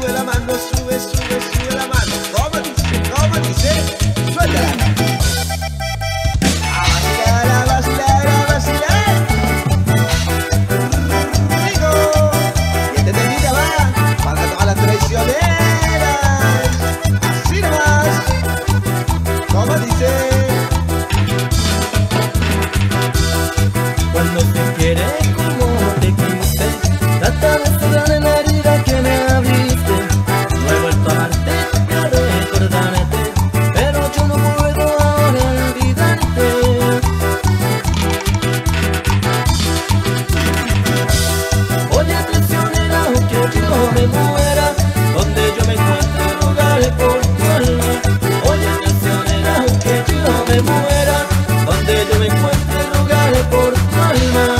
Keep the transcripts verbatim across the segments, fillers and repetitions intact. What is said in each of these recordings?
sube la mano, sube, sube, sube la mano. Toma, dice, toma, dice, suelta la mano. A vacilar, a vacilar, a vacilar. Rico, y este temita va para todas las traicioneras. Así nomás. Toma, dice. Cuando te quieres como te quise, trata de curar en la herida que me abriste. No he vuelto a amarte, a recordarte, pero yo no puedo ahora olvidarte. Oye, traicionera, aunque yo me muera, donde yo me encuentro rogaré por tu alma. Oye, traicionera, aunque yo me muera, donde yo me encuentro rogaré por tu alma.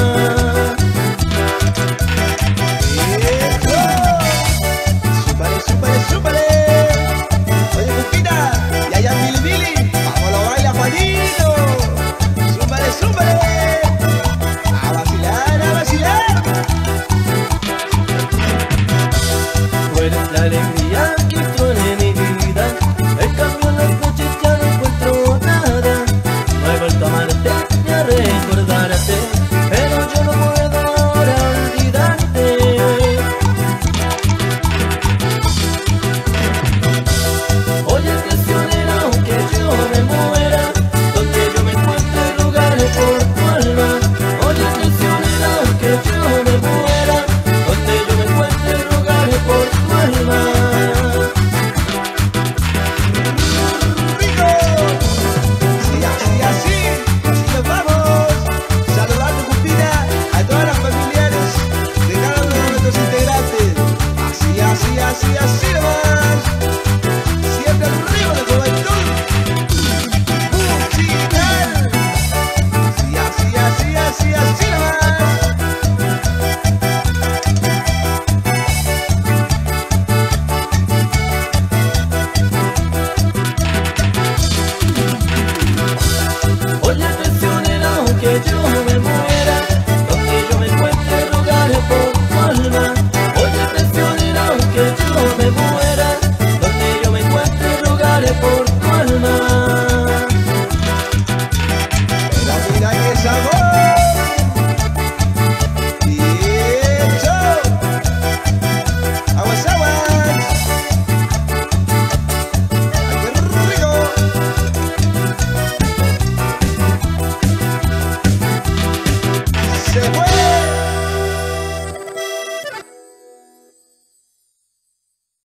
La alegría que pone mi vida, en cambio en las noches ya no encuentro nada. No he vuelto a amarte ni a recordarte, pero yo no puedo ahora olvidarte. Oye, traicionera, aunque yo me muera, donde yo me encuentre rogaré por tu alma. Oye, traicionera, aunque yo me muera, donde yo me encuentre rogaré por tu alma. Así, así, así, así.